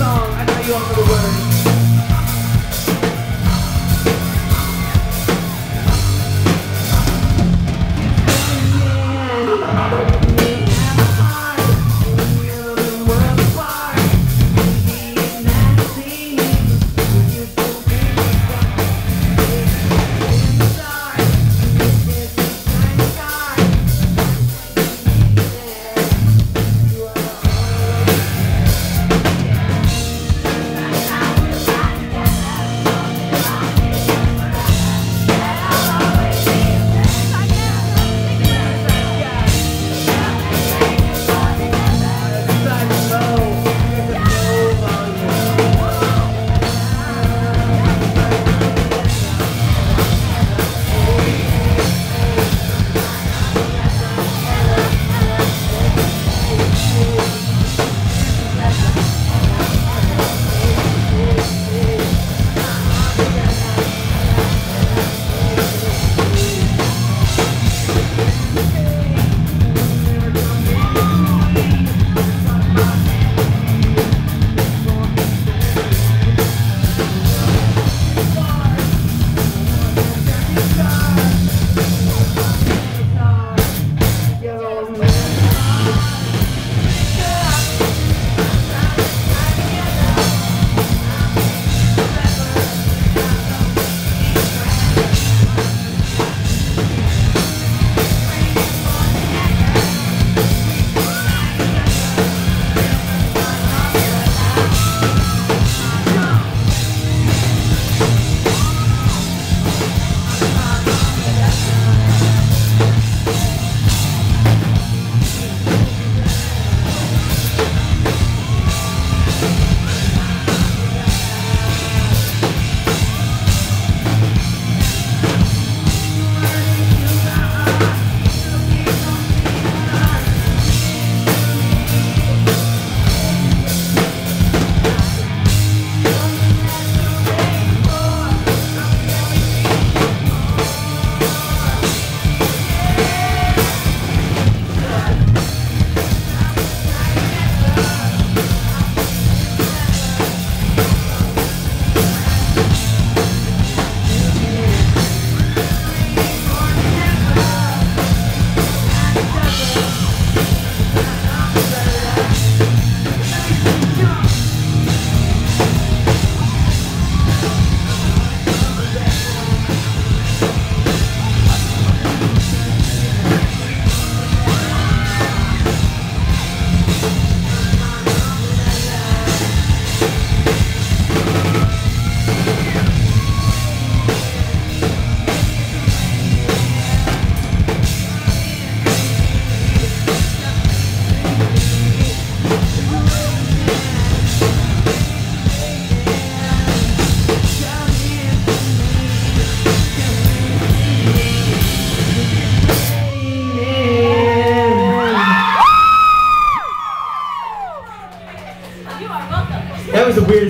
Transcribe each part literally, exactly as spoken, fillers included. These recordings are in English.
song, I know you all know the words.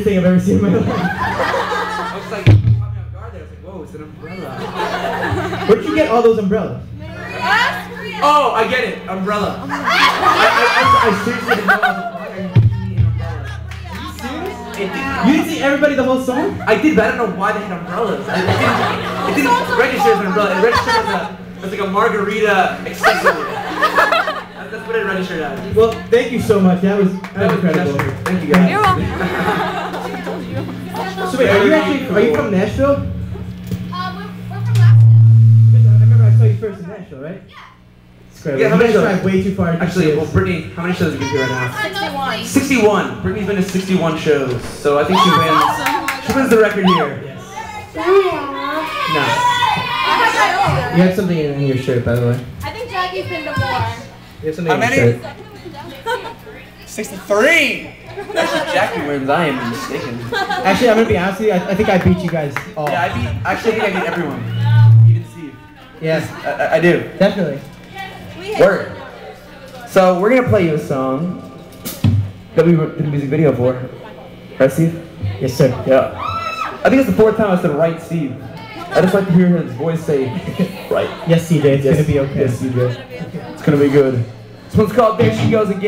I've ever seen in my life. I was like, caught me off guard there. I was like, whoa, it's an umbrella. Where'd you get all those umbrellas? Oh, I get it. Umbrella. I, I, I, I seriously didn't know I didn't need an umbrella. Are you serious? It didn't, you didn't see everybody the whole song? I did, but I don't know why they had umbrellas. It didn't, it didn't register as an umbrella. It registered as, a, as like a margarita accessory. That's what it registered as. Well, thank you so much. That was, that that was incredible. Gesture. Thank you, guys. You're welcome. So wait, are you actually, are you from Nashville? Um, we're, we're from Nashville. I remember I saw you first in Nashville, right? Yeah. It's great. Yeah, how many shows? I way too far. Actually, well, Brittany, how many shows have you been to right now? sixty-one. sixty-one. Brittany's been to sixty-one shows, so I think she wins. Awesome. She wins the record here. Yes. No. You have something in your shirt, by the way. I think Jackie's been to four. You have something in your shirt. sixty-three. Actually, Jackie wins. I am mistaken. Actually, I'm gonna be honest with you. I, I think I beat you guys all. Yeah, I beat. Actually, I think I beat everyone. Even Steve. Yes, I, I do. Definitely. Word. So we're gonna play you a song that we did a music video for. Right, Steve? Yes, sir. Yeah. I think it's the fourth time I said right, Steve. I just like to hear his voice say right. Yes, C J. It's yes, gonna be okay. Yes, C J. It's gonna be good. This one's called "There She Goes Again."